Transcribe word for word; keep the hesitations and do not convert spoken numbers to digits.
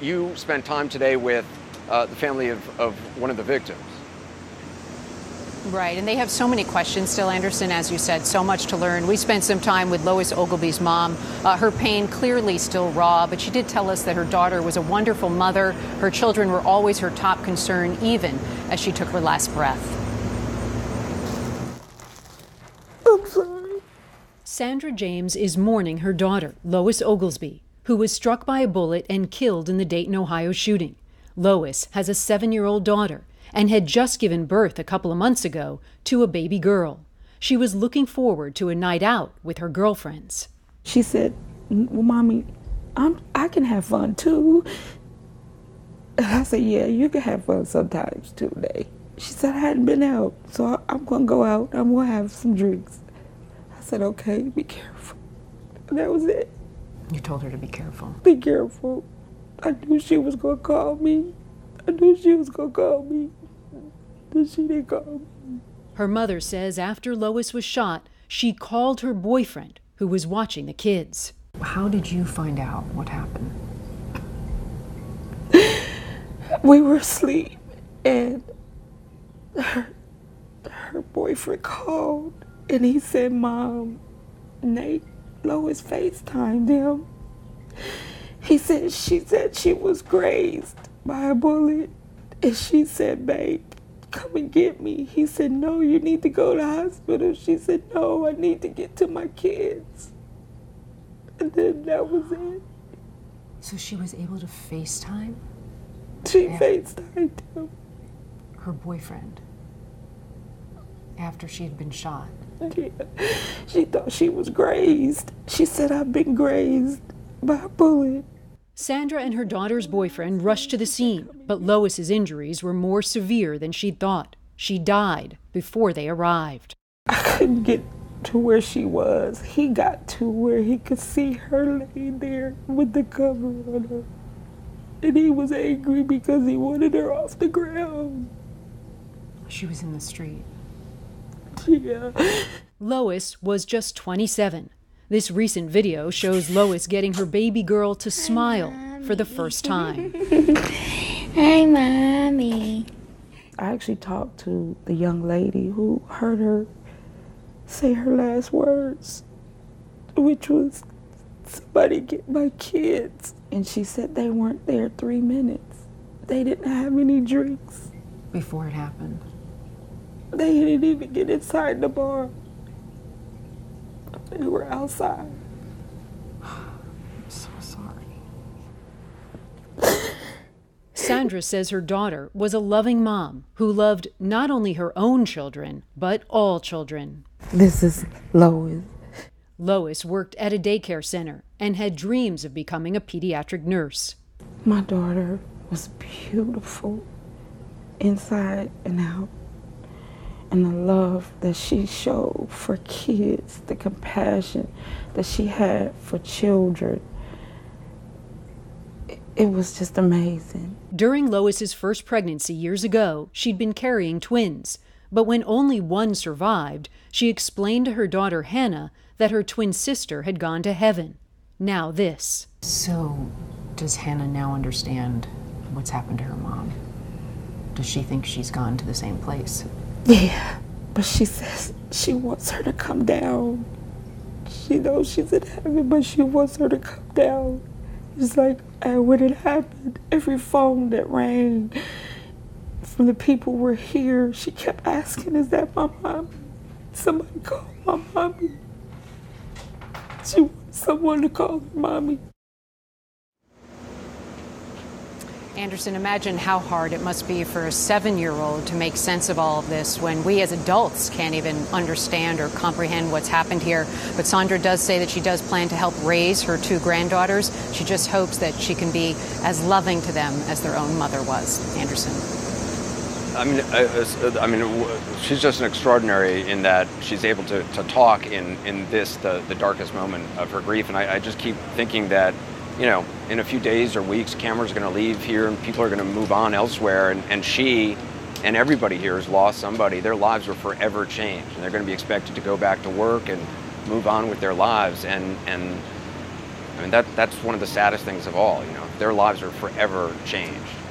You spent time today with uh, the family of, of one of the victims. Right, and they have so many questions still, Anderson, as you said, so much to learn. We spent some time with Lois Oglesby's mom. Uh, her pain clearly still raw, but she did tell us that her daughter was a wonderful mother. Her children were always her top concern, even as she took her last breath. I'm sorry. Sandra James is mourning her daughter, Lois Oglesby, who was struck by a bullet and killed in the Dayton, Ohio shooting. Lois has a seven-year-old daughter and had just given birth a couple of months ago to a baby girl. She was looking forward to a night out with her girlfriends. She said, well, Mommy, I'm, I can have fun too. And I said, yeah, you can have fun sometimes today. She said, I hadn't been out, so I, I'm gonna go out, I'm gonna have some drinks. I said, okay, be careful. And that was it. You told her to be careful. Be careful. I knew she was gonna call me. I knew she was gonna call me, but she didn't call me. Her mother says after Lois was shot, she called her boyfriend, who was watching the kids. How did you find out what happened? We were asleep, and her, her boyfriend called, and he said, Mom, Nate, Lois FaceTimed him. He said, she said she was grazed by a bullet, and she said, babe, come and get me. He said, no, you need to go to the hospital. She said, no, I need to get to my kids. And then that was it. So she was able to FaceTime? She after FaceTimed him. Her boyfriend, after she had been shot? Yeah. She thought she was grazed. She said, I've been grazed by a bullet. Sandra and her daughter's boyfriend rushed to the scene, but Lois's injuries were more severe than she'd thought. She died before they arrived. I couldn't get to where she was. He got to where he could see her laying there with the cover on her. And he was angry because he wanted her off the ground. She was in the street. Yeah. Lois was just twenty-seven. This recent video shows Lois getting her baby girl to smile Hi, for the first time. Hi, Mommy. I actually talked to the young lady who heard her say her last words, which was, somebody get my kids. And she said they weren't there three minutes. They didn't have any drinks. Before it happened? They didn't even get inside the bar. They were outside. I'm so sorry. Sandra says her daughter was a loving mom who loved not only her own children, but all children. This is Lois. Lois worked at a daycare center and had dreams of becoming a pediatric nurse. My daughter was beautiful inside and out. And the love that she showed for kids, the compassion that she had for children, it was just amazing. During Lois's first pregnancy years ago, she'd been carrying twins. But when only one survived, she explained to her daughter Hannah that her twin sister had gone to heaven. Now this. So does Hannah now understand what's happened to her mom? Does she think she's gone to the same place? Yeah, but she says she wants her to come down. She knows she's in heaven, but she wants her to come down. It's like, and when it happened, every phone that rang from the people who were here, she kept asking, is that my mom? Somebody call my mommy. She wants someone to call her mommy. Anderson, imagine how hard it must be for a seven-year-old to make sense of all of this when we as adults can't even understand or comprehend what's happened here. But Sandra does say that she does plan to help raise her two granddaughters. She just hopes that she can be as loving to them as their own mother was. Anderson. I mean, I, I mean, she's just an extraordinary in that she's able to, to talk in, in this, the, the darkest moment of her grief. And I, I just keep thinking that, you know, in a few days or weeks, cameras are going to leave here and people are going to move on elsewhere. And, and she and everybody here has lost somebody. Their lives were forever changed. And they're going to be expected to go back to work and move on with their lives. And, and I mean, that that's one of the saddest things of all, you know. Their lives are forever changed.